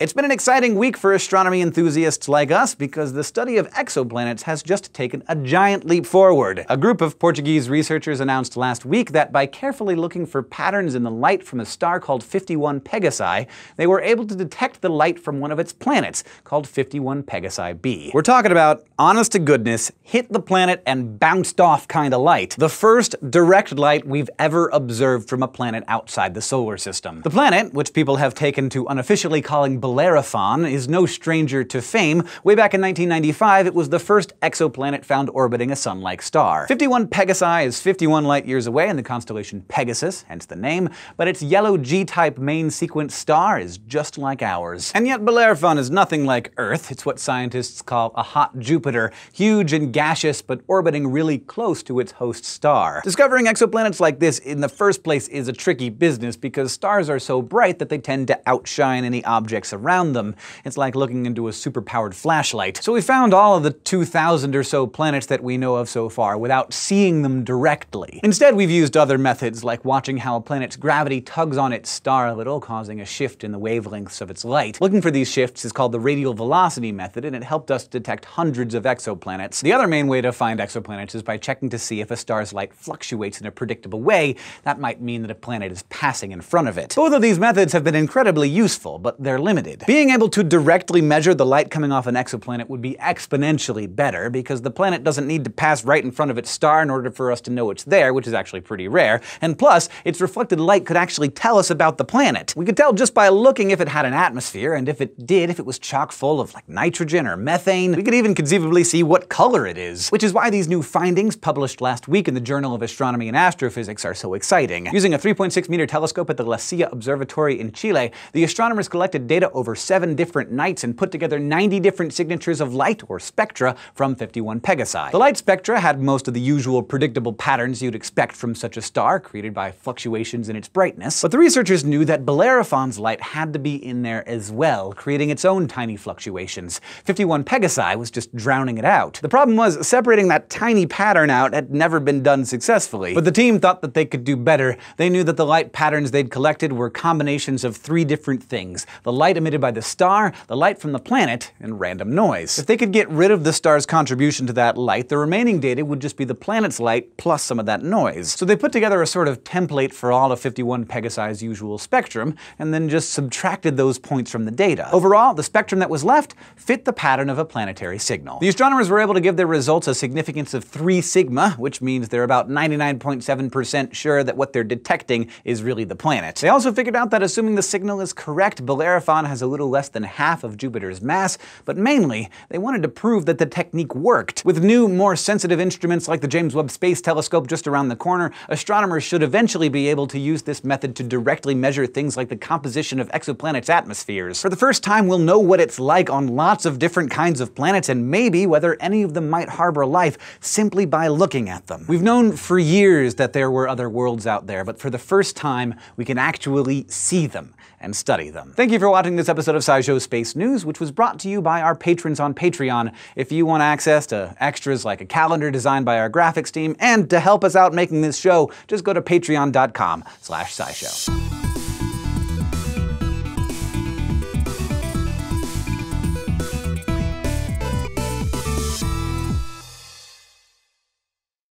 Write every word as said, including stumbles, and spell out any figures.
It's been an exciting week for astronomy enthusiasts like us because the study of exoplanets has just taken a giant leap forward. A group of Portuguese researchers announced last week that by carefully looking for patterns in the light from a star called fifty-one Pegasi, they were able to detect the light from one of its planets, called fifty-one Pegasi b. We're talking about honest to goodness, hit the planet and bounced off kind of light. The first direct light we've ever observed from a planet outside the solar system. The planet, which people have taken to unofficially calling Bellerophon, is no stranger to fame. Way back in nineteen ninety-five, it was the first exoplanet found orbiting a sun-like star. fifty-one Pegasi is fifty-one light-years away in the constellation Pegasus, hence the name, but its yellow G-type main sequence star is just like ours. And yet Bellerophon is nothing like Earth. It's what scientists call a hot Jupiter, huge and gaseous, but orbiting really close to its host star. Discovering exoplanets like this in the first place is a tricky business because stars are so bright that they tend to outshine any objects around around them. It's like looking into a super-powered flashlight. So we found all of the two thousand or so planets that we know of so far without seeing them directly. Instead, we've used other methods, like watching how a planet's gravity tugs on its star a little, causing a shift in the wavelengths of its light. Looking for these shifts is called the radial velocity method, and it helped us detect hundreds of exoplanets. The other main way to find exoplanets is by checking to see if a star's light fluctuates in a predictable way. That might mean that a planet is passing in front of it. Both of these methods have been incredibly useful, but they're limited. Being able to directly measure the light coming off an exoplanet would be exponentially better, because the planet doesn't need to pass right in front of its star in order for us to know it's there, which is actually pretty rare, and plus, its reflected light could actually tell us about the planet. We could tell just by looking if it had an atmosphere, and if it did, if it was chock full of like nitrogen or methane. We could even conceivably see what color it is, which is why these new findings published last week in the Journal of Astronomy and Astrophysics are so exciting. Using a three point six meter telescope at the La Silla Observatory in Chile, the astronomers collected data over seven different nights and put together ninety different signatures of light, or spectra, from fifty-one Pegasi. The light spectra had most of the usual predictable patterns you'd expect from such a star, created by fluctuations in its brightness, but the researchers knew that Bellerophon's light had to be in there as well, creating its own tiny fluctuations. fifty-one Pegasi was just drowning it out. The problem was, separating that tiny pattern out had never been done successfully, but the team thought that they could do better. They knew that the light patterns they'd collected were combinations of three different things: the light emitted by the star, the light from the planet, and random noise. If they could get rid of the star's contribution to that light, the remaining data would just be the planet's light plus some of that noise. So they put together a sort of template for all of fifty-one Pegasi's usual spectrum, and then just subtracted those points from the data. Overall, the spectrum that was left fit the pattern of a planetary signal. The astronomers were able to give their results a significance of three sigma, which means they're about ninety-nine point seven percent sure that what they're detecting is really the planet. They also figured out that assuming the signal is correct, Bellerophon has a little less than half of Jupiter's mass, but mainly, they wanted to prove that the technique worked. With new, more sensitive instruments like the James Webb Space Telescope just around the corner, astronomers should eventually be able to use this method to directly measure things like the composition of exoplanets' atmospheres. For the first time, we'll know what it's like on lots of different kinds of planets, and maybe whether any of them might harbor life simply by looking at them. We've known for years that there were other worlds out there, but for the first time, we can actually see them and study them. Thank you for watching this episode of SciShow Space News, which was brought to you by our patrons on Patreon. If you want access to extras like a calendar designed by our graphics team, and to help us out making this show, just go to patreon dot com slash scishow.